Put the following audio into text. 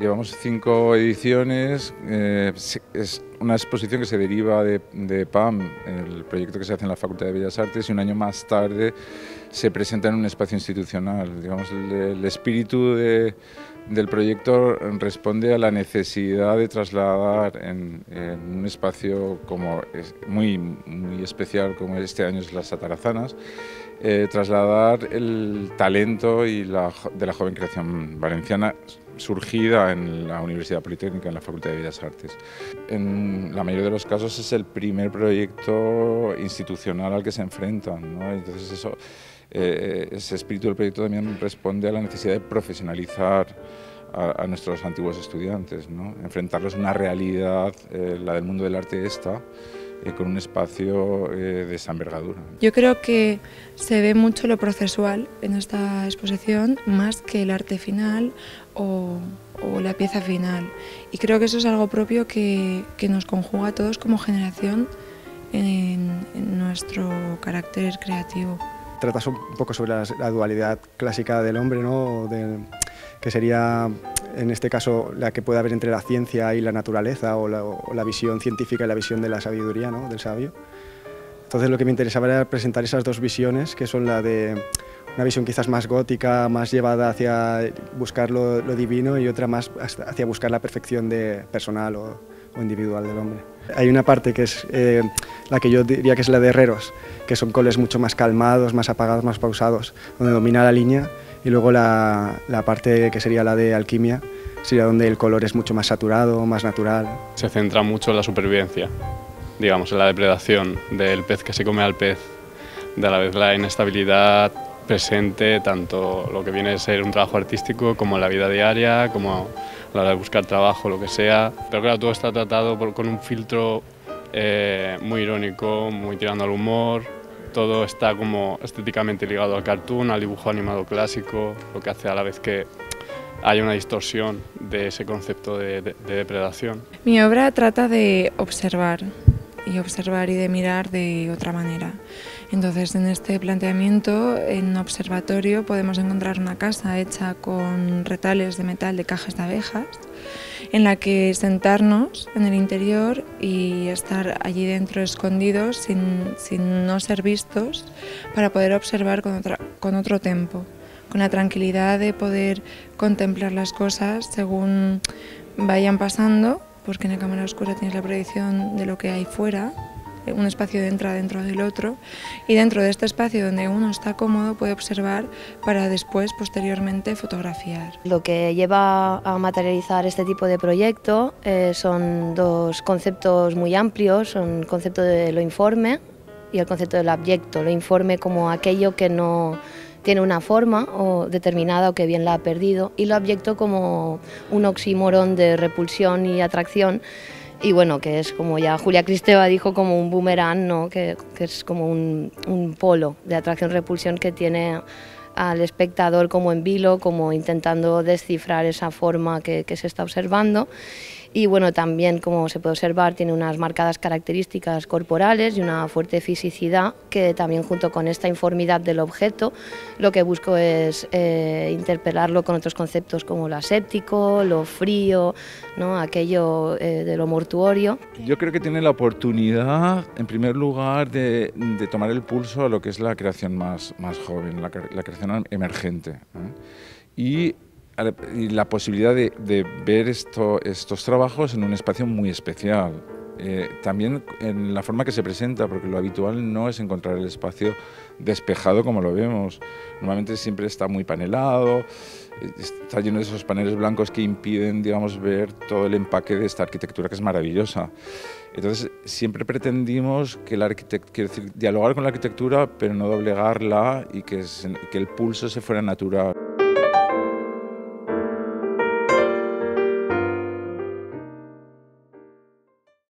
Llevamos 5 ediciones, es una exposición que se deriva de PAM, el proyecto que se hace en la Facultad de Bellas Artes, y un año más tarde se presenta en un espacio institucional. Digamos, el espíritu del proyecto responde a la necesidad de trasladar en un espacio como muy especial como este año es Las Atarazanas, trasladar el talento de la joven creación valenciana surgida en la Universidad Politécnica, en la Facultad de Bellas Artes. En la mayoría de los casos es el primer proyecto institucional al que se enfrentan, ¿no? Entonces eso, ese espíritu del proyecto también responde a la necesidad de profesionalizar a nuestros antiguos estudiantes, ¿no? Enfrentarlos a una realidad, la del mundo del arte esta, con un espacio de esa envergadura. Yo creo que se ve mucho lo procesual en esta exposición, más que el arte final o la pieza final. Y creo que eso es algo propio que nos conjuga a todos como generación en nuestro carácter creativo. Tratas un poco sobre la dualidad clásica del hombre, ¿no? Que sería, en este caso, la que puede haber entre la ciencia y la naturaleza, o la visión científica y la visión de la sabiduría, ¿no? Del sabio. Entonces lo que me interesaba era presentar esas dos visiones, que son la de una visión quizás más gótica, más llevada hacia buscar lo divino, y otra más hacia buscar la perfección personal o individual del hombre. Hay una parte que es la que yo diría que es la de Herreros, que son colores mucho más calmados, más apagados, más pausados, donde domina la línea, y luego la parte que sería la de Alquimia, sería donde el color es mucho más saturado, más natural. Se centra mucho en la supervivencia, digamos, en la depredación del pez que se come al pez, de a la vez la inestabilidad presente, tanto lo que viene a ser un trabajo artístico como la vida diaria, como la hora de buscar trabajo, lo que sea. Pero claro, todo está tratado con un filtro muy irónico, muy tirando al humor. Todo está como estéticamente ligado al cartoon, al dibujo animado clásico, lo que hace a la vez que hay una distorsión de ese concepto de depredación. Mi obra trata de observar y de mirar de otra manera. Entonces, en este planteamiento, en observatorio, podemos encontrar una casa hecha con retales de metal de cajas de abejas, en la que sentarnos en el interior y estar allí dentro escondidos, sin no ser vistos, para poder observar con otro tempo, con la tranquilidad de poder contemplar las cosas según vayan pasando, porque en la cámara oscura tienes la proyección de lo que hay fuera, un espacio entra dentro del otro, y dentro de este espacio donde uno está cómodo puede observar para después, posteriormente, fotografiar. Lo que lleva a materializar este tipo de proyecto son dos conceptos muy amplios, son el concepto de lo informe y el concepto del abyecto. Lo informe como aquello que no tiene una forma o determinada o que bien la ha perdido, y lo abyecto como un oxímoron de repulsión y atracción. Y bueno, que es, como ya Julia Kristeva dijo, como un boomerang, ¿no? Que es como un polo de atracción-repulsión que tiene al espectador como en vilo, como intentando descifrar esa forma que se está observando. Y bueno, también, como se puede observar, tiene unas marcadas características corporales y una fuerte fisicidad, que también, junto con esta informidad del objeto, lo que busco es interpelarlo con otros conceptos como lo aséptico, lo frío, ¿no? Aquello de lo mortuorio. Yo creo que tiene la oportunidad, en primer lugar, de tomar el pulso a lo que es la creación más joven, la creación emergente, ¿eh? Y la posibilidad de ver estos trabajos en un espacio muy especial. También en la forma que se presenta, porque lo habitual no es encontrar el espacio despejado como lo vemos. Normalmente siempre está muy panelado, está lleno de esos paneles blancos que impiden, digamos, ver todo el empaque de esta arquitectura que es maravillosa. Entonces siempre pretendimos que dialogar con la arquitectura, pero no doblegarla, y que el pulso se fuera natural.